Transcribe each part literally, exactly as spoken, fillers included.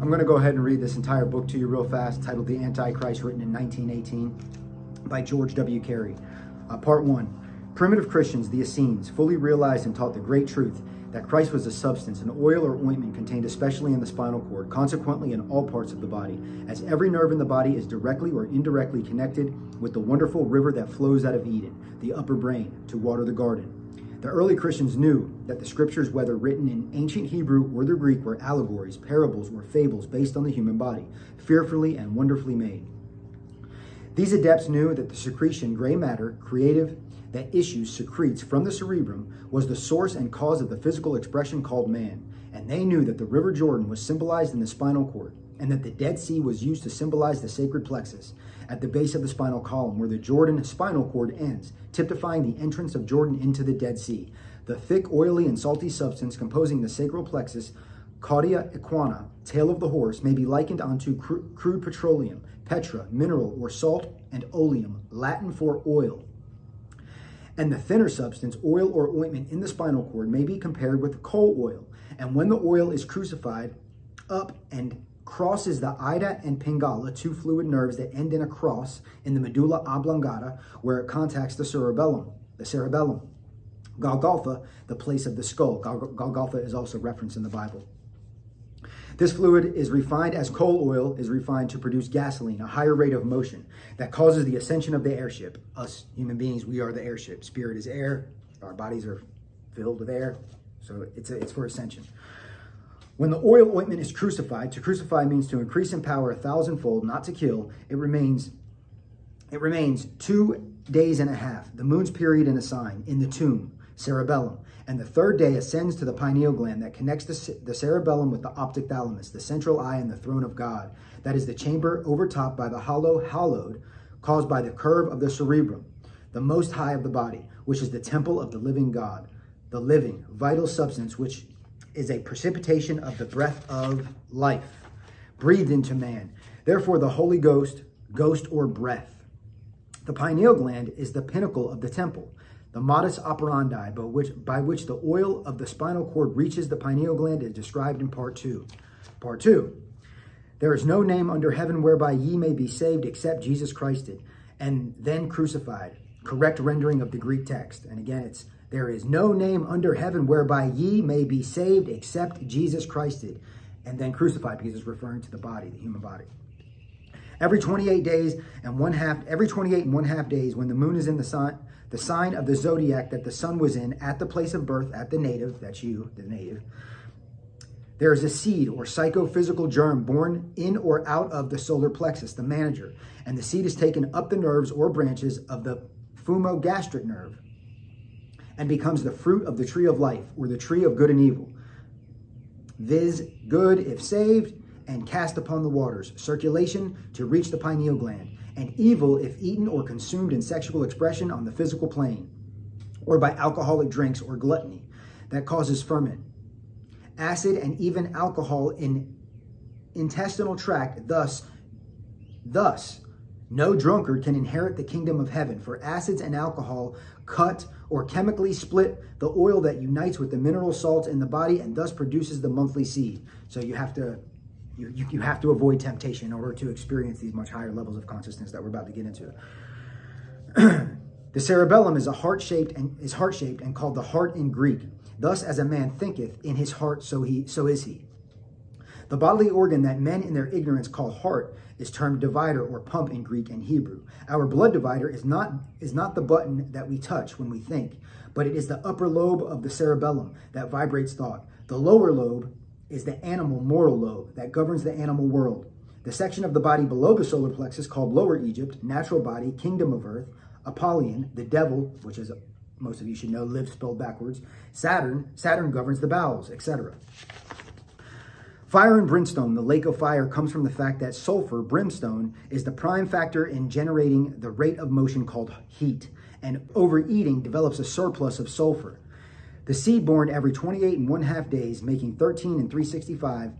I'm going to go ahead and read this entire book to you real fast, titled The Antichrist, written in nineteen eighteen by George W. Carey. Uh, part one. Primitive Christians, the Essenes, fully realized and taught the great truth that Christ was a substance, an oil or ointment contained especially in the spinal cord, consequently in all parts of the body, as every nerve in the body is directly or indirectly connected with the wonderful river that flows out of Eden, the upper brain, to water the garden. The early Christians knew that the scriptures, whether written in ancient Hebrew or the Greek, were allegories, parables, or fables based on the human body, fearfully and wonderfully made. These adepts knew that the secretion, gray matter, creative, that issues, secretes from the cerebrum, was the source and cause of the physical expression called man. And they knew that the River Jordan was symbolized in the spinal cord, and that the Dead Sea was used to symbolize the sacred plexus at the base of the spinal column, where the Jordan spinal cord ends, typifying the entrance of Jordan into the Dead Sea. The thick, oily, and salty substance composing the sacral plexus, cauda equina, tail of the horse, may be likened onto cr crude petroleum, petra, mineral, or salt, and oleum, Latin for oil. And the thinner substance, oil or ointment in the spinal cord, may be compared with coal oil. And when the oil is crucified up and crosses the ida and pingala, two fluid nerves that end in a cross in the medulla oblongata, where it contacts the cerebellum. The cerebellum, Golgotha, the place of the skull. Golgotha is also referenced in the Bible. This fluid is refined as coal oil is refined to produce gasoline, a higher rate of motion that causes the ascension of the airship. Us human beings, we are the airship. Spirit is air. Our bodies are filled with air, so it's a, it's for ascension. When the oil ointment is crucified, to crucify means to increase in power a thousandfold, not to kill. It remains, it remains two days and a half, the moon's period and a sign, in the tomb, cerebellum. And the third day ascends to the pineal gland that connects the, the cerebellum with the optic thalamus, the central eye and the throne of God. That is the chamber overtopped by the hollow hallowed, caused by the curve of the cerebrum, the most high of the body, which is the temple of the living God, the living, vital substance, which is a precipitation of the breath of life, breathed into man. Therefore, the Holy Ghost, ghost or breath. The pineal gland is the pinnacle of the temple, the modus operandi by which, by which the oil of the spinal cord reaches the pineal gland is described in part two. Part two, there is no name under heaven whereby ye may be saved except Jesus Christ did, and then crucified. Correct rendering of the Greek text. And again, it's, there is no name under heaven whereby ye may be saved except Jesus Christ did, and then crucified, because it's referring to the body, the human body. Every twenty-eight days and one half, every twenty-eight and one half days, when the moon is in the sign, the sign of the zodiac that the sun was in at the place of birth, at the native, that's you, the native, there is a seed or psychophysical germ born in or out of the solar plexus, the manager, and the seed is taken up the nerves or branches of the pneumogastric nerve, and becomes the fruit of the tree of life, or the tree of good and evil, viz. Good if saved, and cast upon the waters, circulation to reach the pineal gland, and evil if eaten or consumed in sexual expression on the physical plane, or by alcoholic drinks or gluttony that causes ferment, acid, and even alcohol in intestinal tract. Thus, thus, no drunkard can inherit the kingdom of heaven, for acids and alcohol cut or chemically split the oil that unites with the mineral salts in the body and thus produces the monthly seed. So you have to, you, you, you have to avoid temptation in order to experience these much higher levels of consciousness that we're about to get into. The cerebellum is a heart-shaped and is heart-shaped and called the heart in Greek. Thus, as a man thinketh in his heart, so he so is he. The bodily organ that men in their ignorance call heart is termed divider or pump in Greek and Hebrew. Our blood divider is not, is not the button that we touch when we think, but it is the upper lobe of the cerebellum that vibrates thought. The lower lobe is the animal moral lobe that governs the animal world. The section of the body below the solar plexus called Lower Egypt, natural body, kingdom of earth, Apollyon, the devil, which is, most of you should know, live spelled backwards, Saturn, Saturn governs the bowels, et cetera. Fire and brimstone, the lake of fire, comes from the fact that sulfur, brimstone, is the prime factor in generating the rate of motion called heat, and overeating develops a surplus of sulfur. The seed born every twenty-eight and one half days, making thirteen and three sixty-five,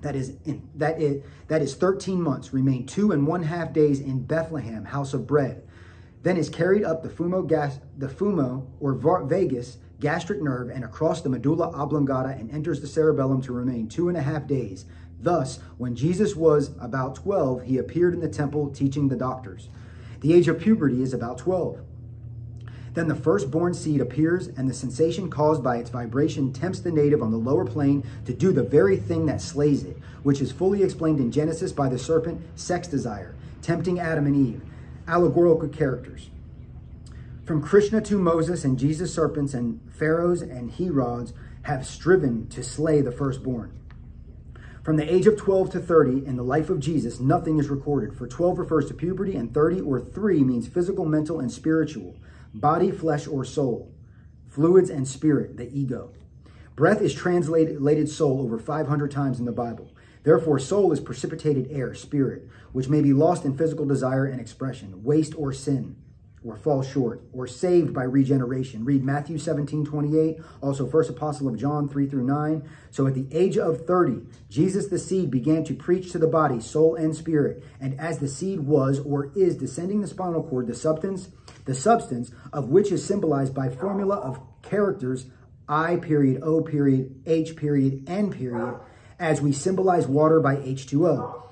that is, in, that is, that is thirteen months, remain two and one half days in Bethlehem, house of bread, then is carried up the fumo, gas, the fumo or Vegas gastric nerve and across the medulla oblongata and enters the cerebellum to remain two and a half days. Thus, when Jesus was about twelve, he appeared in the temple teaching the doctors. The age of puberty is about twelve. Then the firstborn seed appears, and the sensation caused by its vibration tempts the native on the lower plane to do the very thing that slays it, which is fully explained in Genesis by the serpent, sex desire, tempting Adam and Eve, allegorical characters. From Krishna to Moses and Jesus, serpents and pharaohs and herods have striven to slay the firstborn. From the age of twelve to thirty, in the life of Jesus, nothing is recorded, for twelve refers to puberty, and thirty, or three, means physical, mental, and spiritual. Body, flesh, or soul. Fluids and spirit, the ego. Breath is translated soul over five hundred times in the Bible. Therefore, soul is precipitated air, spirit, which may be lost in physical desire and expression, waste or sin, or fall short, or saved by regeneration. Read Matthew seventeen twenty-eight, also First Apostle of John three through nine. So at the age of thirty, Jesus the seed began to preach to the body, soul, and spirit. And as the seed was or is descending the spinal cord, the substance... The substance of which is symbolized by formula of characters, I period, O period, H period, N period, as we symbolize water by H two O.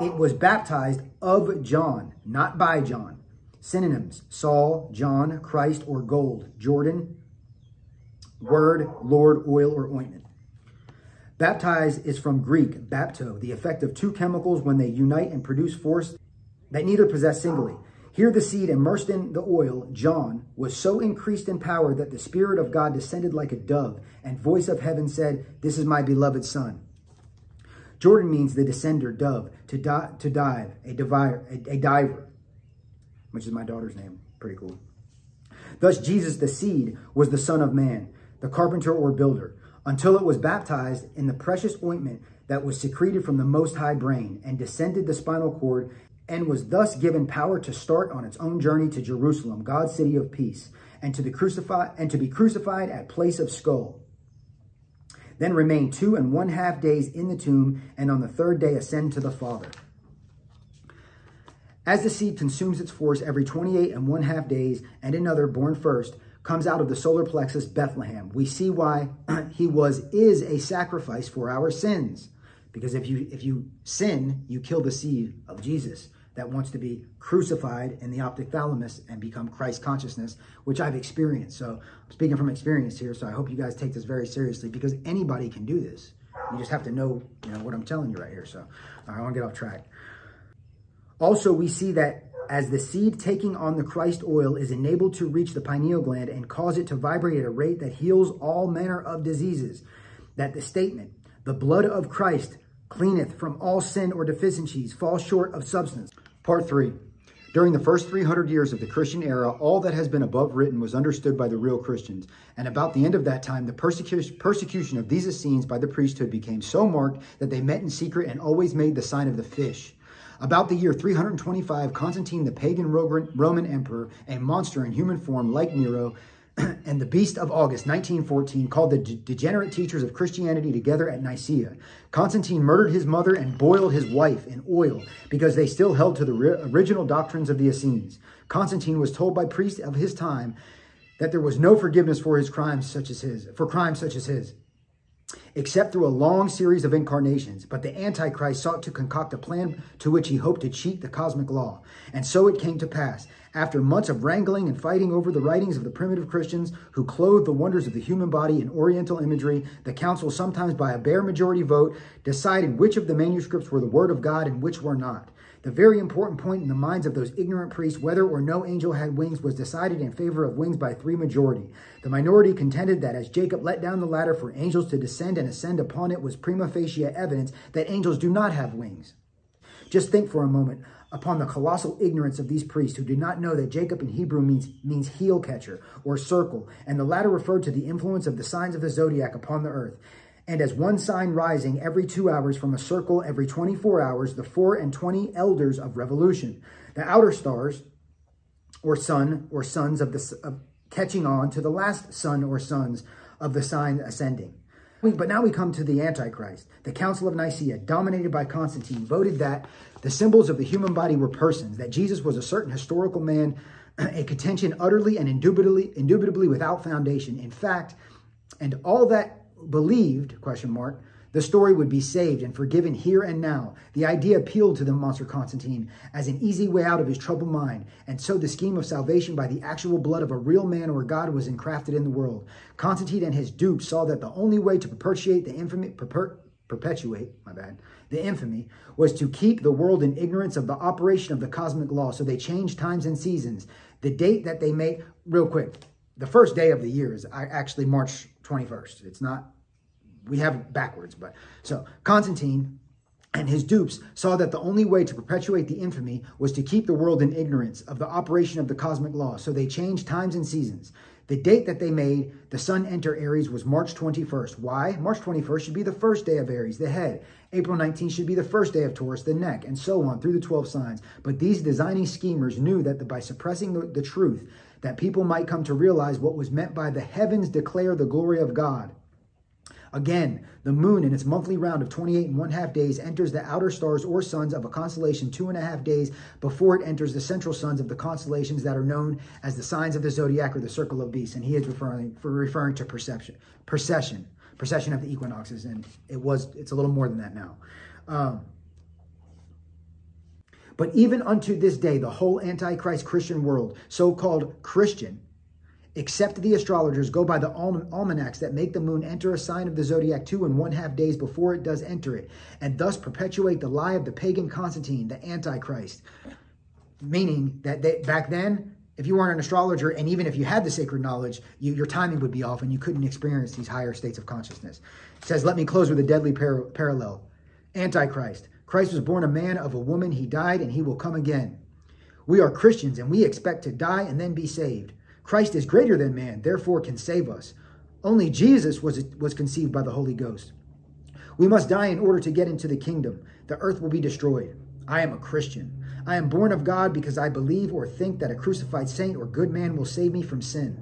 It was baptized of John, not by John. Synonyms, Saul, John, Christ, or gold, Jordan, word, Lord, oil, or ointment. Baptized is from Greek, bapto, the effect of two chemicals when they unite and produce force that neither possess singly. Here the seed immersed in the oil, John, was so increased in power that the Spirit of God descended like a dove, and voice of heaven said, "This is my beloved son." Jordan means the descender, dove, to, di to dive, a, divire, a, a diver, which is my daughter's name. Pretty cool. Thus Jesus, the seed, was the Son of Man, the carpenter or builder, until it was baptized in the precious ointment that was secreted from the Most High brain and descended the spinal cord, and was thus given power to start on its own journey to Jerusalem, God's city of peace, and to, the crucify, and to be crucified at place of skull. Then remain two and one half days in the tomb, and on the third day ascend to the Father. As the seed consumes its force every twenty-eight and one half days, and another, born first, comes out of the solar plexus, Bethlehem. We see why he was, is a sacrifice for our sins. Because if you, if you sin, you kill the seed of Jesus that wants to be crucified in the optic thalamus and become Christ consciousness, which I've experienced. So I'm speaking from experience here. So I hope you guys take this very seriously, because anybody can do this. You just have to know, you know, what I'm telling you right here. So I want to get off track. Also, we see that as the seed taking on the Christ oil is enabled to reach the pineal gland and cause it to vibrate at a rate that heals all manner of diseases, that the statement, "The blood of Christ cleaneth from all sin or deficiencies," falls short of substance. Part three. During the first three hundred years of the Christian era, all that has been above written was understood by the real Christians. And about the end of that time, the persecu persecution of these Essenes by the priesthood became so marked that they met in secret and always made the sign of the fish. About the year three hundred twenty-five, Constantine, the pagan Roman emperor, a monster in human form like Nero, and the Beast of August, nineteen fourteen, called the de degenerate teachers of Christianity together at Nicaea. Constantine murdered his mother and boiled his wife in oil because they still held to the original doctrines of the Essenes. Constantine was told by priests of his time that there was no forgiveness for his crimes such as his, for crimes such as his, except through a long series of incarnations. But the Antichrist sought to concoct a plan to which he hoped to cheat the cosmic law. And so it came to pass. After months of wrangling and fighting over the writings of the primitive Christians who clothed the wonders of the human body in Oriental imagery, the council, sometimes by a bare majority vote, decided which of the manuscripts were the word of God and which were not. The very important point in the minds of those ignorant priests, whether or no angel had wings, was decided in favor of wings by three majority. The minority contended that as Jacob let down the ladder for angels to descend and ascend upon it was prima facie evidence that angels do not have wings. Just think for a moment upon the colossal ignorance of these priests who did not know that Jacob in Hebrew means, means heel catcher or circle, and the latter referred to the influence of the signs of the zodiac upon the earth. And as one sign rising every two hours from a circle every twenty-four hours, the four and twenty elders of revolution, the outer stars or sun or sons of the of catching on to the last sun or sons of the sign ascending. But now we come to the Antichrist. The Council of Nicaea, dominated by Constantine, voted that the symbols of the human body were persons, that Jesus was a certain historical man a contention utterly and indubitably, indubitably without foundation. In fact, and all that believed, question mark, the story would be saved and forgiven here and now. The idea appealed to the monster Constantine as an easy way out of his troubled mind, and so the scheme of salvation by the actual blood of a real man or God was engrafted in the world. Constantine and his dupes saw that the only way to perpetuate the infamy, perper, perpetuate, my bad, the infamy, was to keep the world in ignorance of the operation of the cosmic law, so they changed times and seasons. The date that they made, real quick, the first day of the year is actually March twenty-first. It's not... We have it backwards, but so Constantine and his dupes saw that the only way to perpetuate the infamy was to keep the world in ignorance of the operation of the cosmic law. So they changed times and seasons. The date that they made the sun enter Aries was March twenty-first. Why? March twenty-first should be the first day of Aries, the head. April nineteenth should be the first day of Taurus, the neck, and so on through the twelve signs. But these designing schemers knew that the, by suppressing the, the truth, that people might come to realize what was meant by the heavens declare the glory of God. Again, the moon in its monthly round of twenty-eight and one half days enters the outer stars or suns of a constellation two and a half days before it enters the central suns of the constellations that are known as the signs of the zodiac or the circle of beasts. And he is referring for referring to perception, precession, precession of the equinoxes. And it was it's a little more than that now. Um, but even unto this day, the whole Antichrist Christian world, so-called Christian, except the astrologers, go by the alman almanacs that make the moon enter a sign of the zodiac two and one half days before it does enter it, and thus perpetuate the lie of the pagan Constantine, the Antichrist. Meaning that they, back then, if you weren't an astrologer, and even if you had the sacred knowledge, you, your timing would be off and you couldn't experience these higher states of consciousness. It says, let me close with a deadly par parallel. Antichrist. Christ was born a man of a woman. He died and he will come again. We are Christians and we expect to die and then be saved. Christ is greater than man, therefore can save us. Only Jesus was, was conceived by the Holy Ghost. We must die in order to get into the kingdom. The earth will be destroyed. I am a Christian. I am born of God because I believe or think that a crucified saint or good man will save me from sin.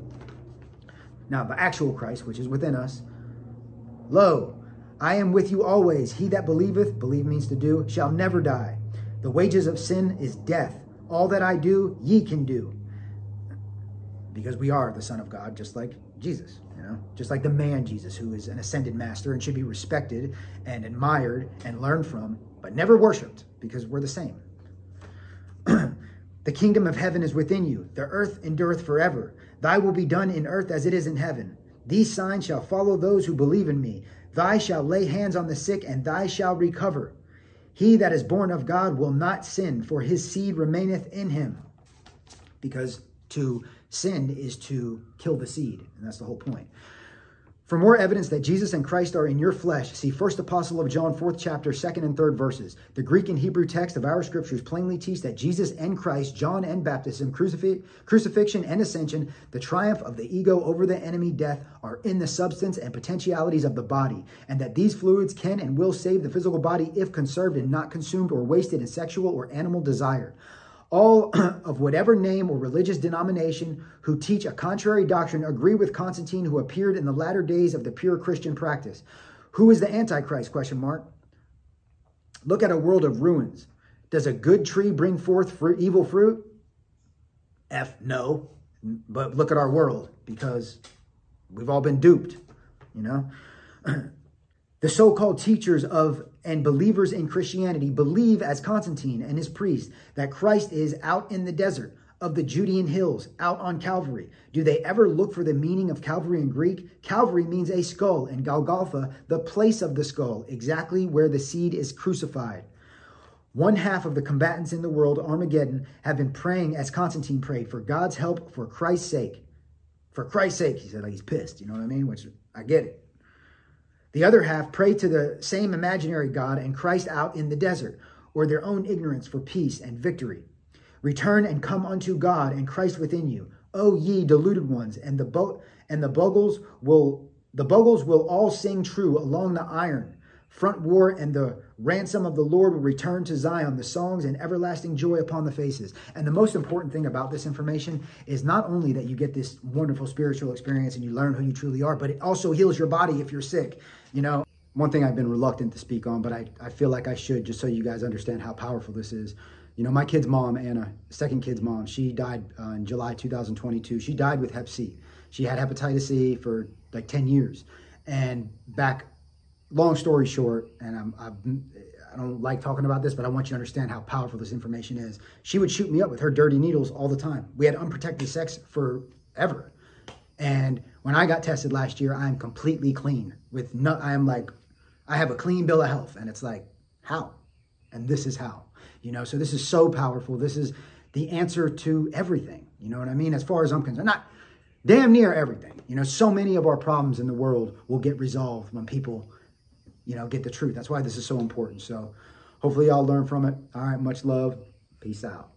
Now the actual Christ, which is within us. Lo, I am with you always. He that believeth, believe means to do, shall never die. The wages of sin is death. All that I do, ye can do. Because we are the Son of God, just like Jesus, you know, just like the man Jesus, who is an ascended master and should be respected and admired and learned from, but never worshipped, because we're the same. The kingdom of heaven is within you. The earth endureth forever. Thy will be done in earth as it is in heaven. These signs shall follow those who believe in me. Thy shall lay hands on the sick, and thy shall recover. He that is born of God will not sin, for his seed remaineth in him. Because to sin is to kill the seed, and that's the whole point. For more evidence that Jesus and Christ are in your flesh, see First Apostle of John, fourth chapter, second and third verses. The Greek and Hebrew text of our scriptures plainly teach that Jesus and Christ, John and baptism, crucif crucifixion and ascension, the triumph of the ego over the enemy, death, are in the substance and potentialities of the body, and that these fluids can and will save the physical body if conserved and not consumed or wasted in sexual or animal desire. All of whatever name or religious denomination who teach a contrary doctrine agree with Constantine, who appeared in the latter days of the pure Christian practice. Who is the Antichrist? Question mark. Look at a world of ruins. Does a good tree bring forth fruit, evil fruit? F, no. But look at our world, because we've all been duped, you know. The so-called teachers of and believers in Christianity believe, as Constantine and his priests, that Christ is out in the desert of the Judean hills, out on Calvary. Do they ever look for the meaning of Calvary in Greek? Calvary means a skull, and Golgotha, the place of the skull, exactly where the seed is crucified. One half of the combatants in the world, Armageddon, have been praying as Constantine prayed, for God's help, for Christ's sake. For Christ's sake, he said, like he's pissed, you know what I mean? Which, I get it. The other half pray to the same imaginary God and Christ out in the desert, or their own ignorance for peace and victory. Return and come unto God and Christ within you, O ye deluded ones, and the bo and the bugles will the bugles will all sing true along the iron front war, and the ransom of the Lord will return to Zion, the songs and everlasting joy upon the faces. And the most important thing about this information is not only that you get this wonderful spiritual experience and you learn who you truly are, but it also heals your body if you're sick. You know, one thing I've been reluctant to speak on, but I, I feel like I should, just so you guys understand how powerful this is. You know, my kid's mom, Anna, second kid's mom, she died uh, in July two thousand twenty-two. She died with hep C. She had hepatitis C for like ten years. And back, long story short, and I'm, I'm, I don't like talking about this, but I want you to understand how powerful this information is. She would shoot me up with her dirty needles all the time. We had unprotected sex forever. And when I got tested last year, I'm completely clean. With no, I am like, I have a clean bill of health. And it's like, how? And this is how. You know, so this is so powerful. This is the answer to everything. You know what I mean? As far as I'm concerned, not damn near everything. You know, so many of our problems in the world will get resolved when people, you know, get the truth. That's why this is so important. So hopefully y'all learn from it. All right. Much love. Peace out.